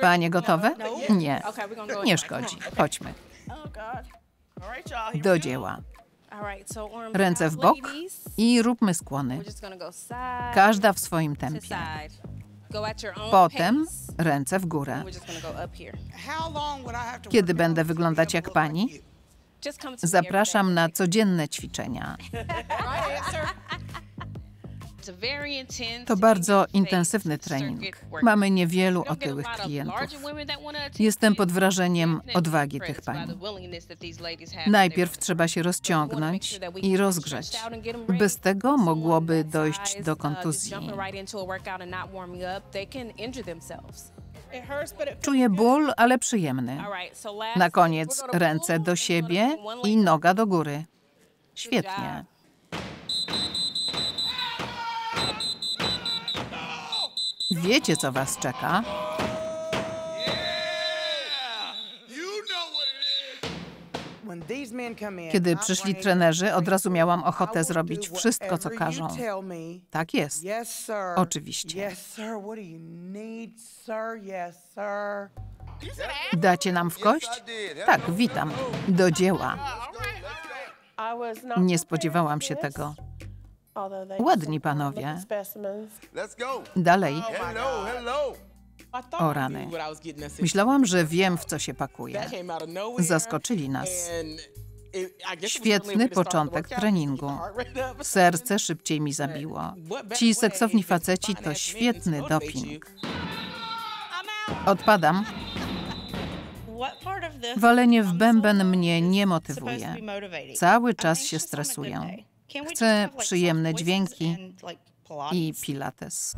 Panie gotowe? Nie. Nie szkodzi. Chodźmy. Do dzieła. Ręce w bok i róbmy skłony. Każda w swoim tempie. Potem ręce w górę. Kiedy będę wyglądać jak pani? Zapraszam na codzienne ćwiczenia. To bardzo intensywny trening. Mamy niewielu otyłych klientów. Jestem pod wrażeniem odwagi tych pań. Najpierw trzeba się rozciągnąć i rozgrzać. Bez tego mogłoby dojść do kontuzji. Czuję ból, ale przyjemny. Na koniec ręce do siebie i noga do góry. Świetnie. Wiecie, co was czeka? Kiedy przyszli trenerzy, od razu miałam ochotę zrobić wszystko, co każą. Tak jest. Oczywiście. Dacie nam w kość? Tak, witam. Do dzieła. Nie spodziewałam się tego. Ładni panowie. Dalej. O rany. Myślałam, że wiem, w co się pakuje. Zaskoczyli nas. Świetny początek treningu. Serce szybciej mi zabiło. Ci seksowni faceci to świetny doping. Odpadam. Walenie w bęben mnie nie motywuje. Cały czas się stresuję. Chcę przyjemne dźwięki i pilates.